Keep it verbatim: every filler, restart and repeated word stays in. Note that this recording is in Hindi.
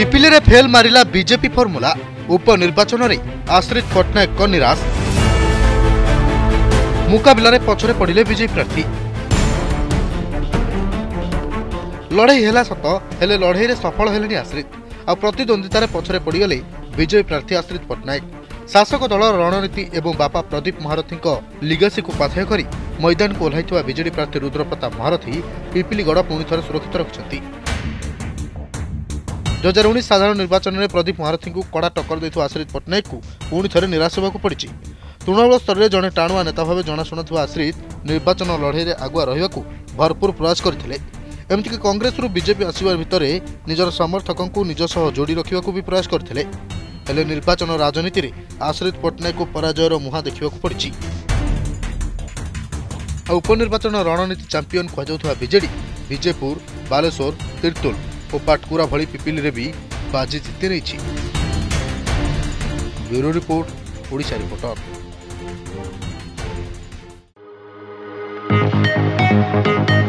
पिपिली रे फेल मारिला बीजेपी फॉर्मूला। उपनिर्वाचन रे आश्रित पट्टनायक को निराश, मुकाबला रे पछरे पड़िले बीजेपी प्रार्थी। लड़ाई है सत, हेले लड़ई में सफल हेले आश्रित, आ प्रतिद्वंदितार पछरे पड़गले बीजेपी प्रार्थी आश्रित पट्टनायक। शासक दल रणनीति एवं बापा प्रदीप महारथी लिगेसी को पाथेय कर मैदान को ओह्लैथिबा बीजेपी प्रार्थी रुद्रप्रताप महारथी पिपिलीगढ़ पुणी थरे सुरक्षित रखिंट। दुई हजार उन्नीस साधारण निर्वाचन में प्रदीप महारथी को कड़ा टक्कर देता आश्रित पट्टनायक को पुणी थरे निराश होगा पड़ी। तृणमूल स्तर में जड़े टाणुआ नेता भाव जनाशुणा आश्रित निर्वाचन लड़ई में आगुआ रहा भरपूर प्रयास करते। एमती कंग्रेस रु बीजेपी आसवा भितर निजर समर्थकों को निज सह जोड़ी रखा भी प्रयास करते, हेले निर्वाचन राजनीति रे आश्रित पट्टनायक को पराजयर मुहां देखा पड़ी। उपनिर्वाचन रणनीति चैंपियन कहता बीजेडी विजेपुर, बालेश्वर, तिर्तोल और पाटकुरा भली पिपिली रे भी बाजी जीति नहीं। Bureau report, Odisha reporter.